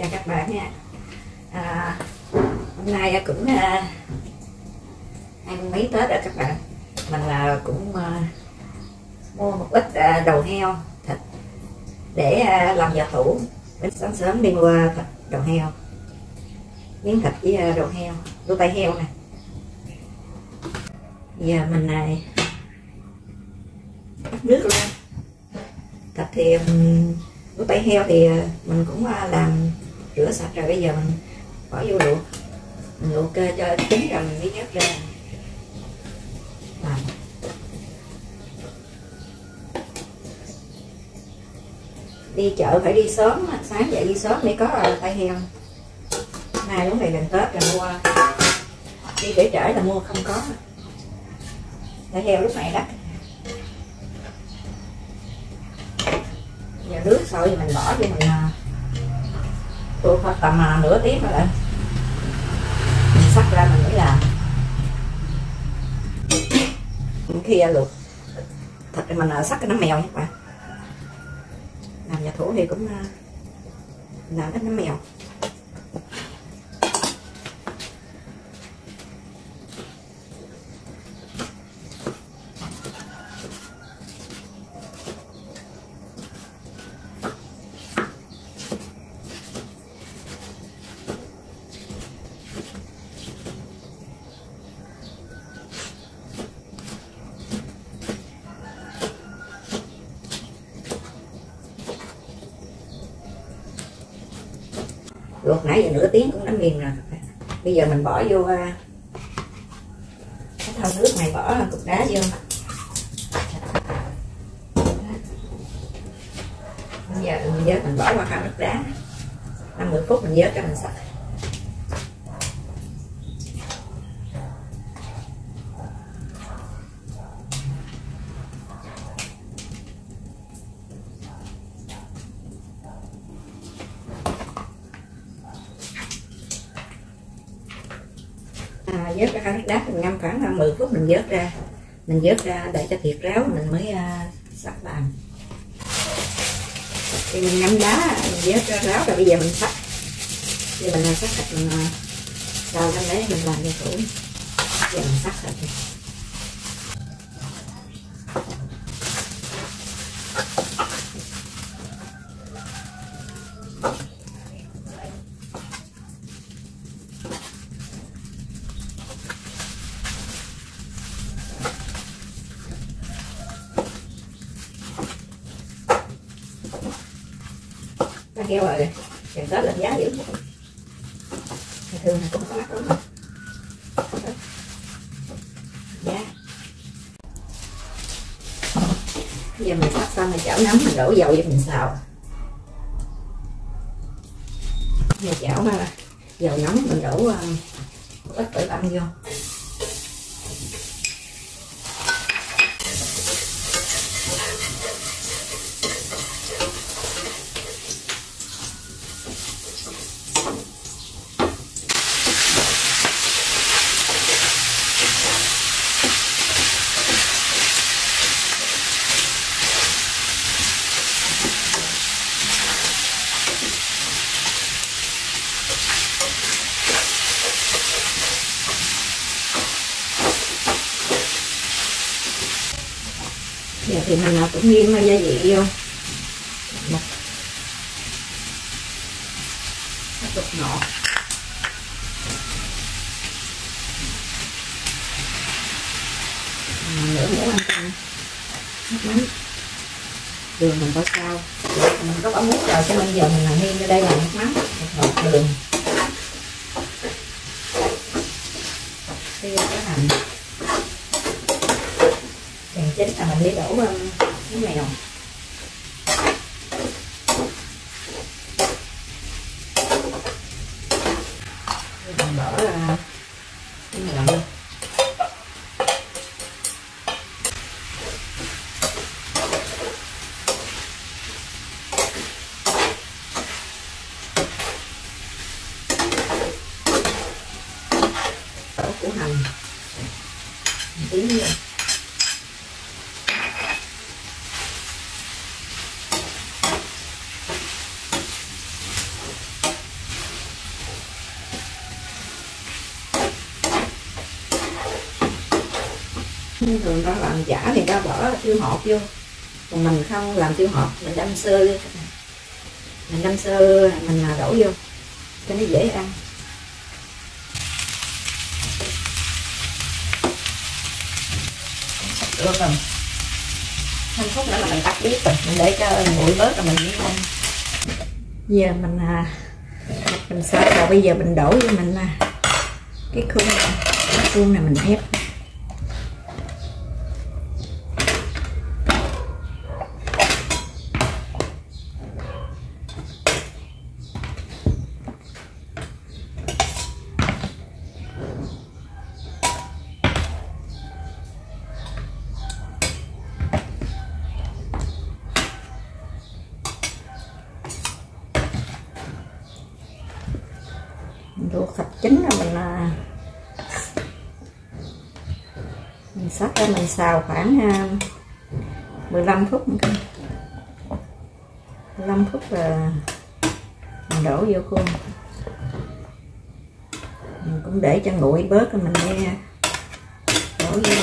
Chào các bạn nha. Hôm nay cũng ăn mấy Tết rồi các bạn. Mình cũng mua một ít đầu heo thịt để làm giò thủ. Sáng sớm đi mua thịt đầu heo, miếng thịt với đầu heo, đôi tay heo nè. Giờ mình này nước lên. Thịt thì đôi tay heo thì mình cũng làm rửa sạch rồi, bây giờ mình bỏ vô luộc. Mình luộc cho chín rồi mình mới nhấc ra. Đi chợ phải đi sớm, sáng dậy đi sớm để có tay heo. Nay đúng ngày gần Tết rồi mua, đi để trễ là mua không có. Tay heo lúc này đắt. Giờ nước sôi thì mình bỏ vô, mình tôi khoảng tầm nửa tiếng rồi, mình sắc ra mình mới làm. Khi luộc thịt thì mình sắc cái nấm mèo nha các bạn. Làm giò thủ thì cũng làm cái nấm mèo. Luộc nãy giờ nửa tiếng cũng đã mềm rồi. Bây giờ mình bỏ vô cái thau nước này, bỏ cục đá vô. Bây giờ mình vớt, mình bỏ qua thau nước đá 50 phút mình vớt cho mình sạch. Vớt ra nước đá mình ngâm khoảng 10 phút mình vớt ra. Mình vớt ra để cho thiệt ráo mình mới sắc làm. Thì mình ngâm đá, mình vớt ra ráo rồi bây giờ mình sắc. Giờ mình sắc thịt, mình đào lên đấy mình làm giò thủ. Giờ mình sắc thịt đi. Heo rồi, gần Tết lên giá dữ. Ngày thường cũng có mắc lắm. Giá. Bây giờ mình sắc xong rồi chảo nấm, mình đổ dầu vô mình xào. Giờ chảo dầu nóng mình đổ ít tỏi băm vô. Giờ thì mình cũng nghiêng gia vị vô, tiếp tục nọ. Nửa muỗng ăn canh nước mắm, đường mình bỏ sau. Mình có bỏ muối rồi cho nên giờ mình nghiêng vô đây là nước mắm, bột đường, tiêu, cái hành. Chính là mình đi đổ cái mèo. Mình bỏ cái mèo đi. Đổ củ hành. Mình tiến vô. Thường nó làm giả thì ta bỏ tiêu hột vô, còn mình không làm tiêu hột, mình đâm sơ vô. Mình đâm sơ mình đổ vô cho nó dễ ăn. Sạch được rồi, 5 phút nữa là mình tắt bếp rồi, mình để cho nguội bớt rồi mình đi ăn. Giờ mình xả rồi, bây giờ mình đổ vô mình là cái khuôn này, cái khuôn này mình ép. Luộc sạch chín rồi mình xắt ra mình xào khoảng 15 phút nữa. 15 phút là mình đổ vô khuôn. Mình cũng để cho nguội bớt rồi mình nghe đổ vô.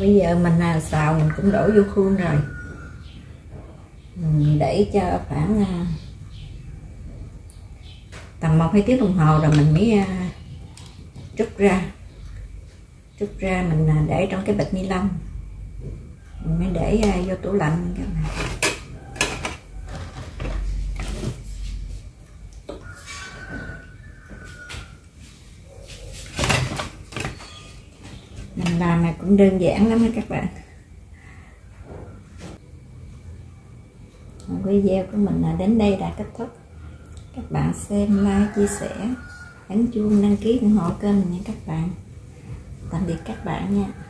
Bây giờ mình xào mình cũng đổ vô khuôn rồi, mình để cho khoảng tầm 1-2 tiếng đồng hồ rồi mình mới trút ra mình để trong cái bịch ni lông, mình mới để vô tủ lạnh các bạn. Làm này cũng đơn giản lắm các bạn. Video của mình là đến đây đã kết thúc. Các bạn xem, like, chia sẻ, ấn chuông đăng ký ủng hộ kênh nha các bạn. Tạm biệt các bạn nha.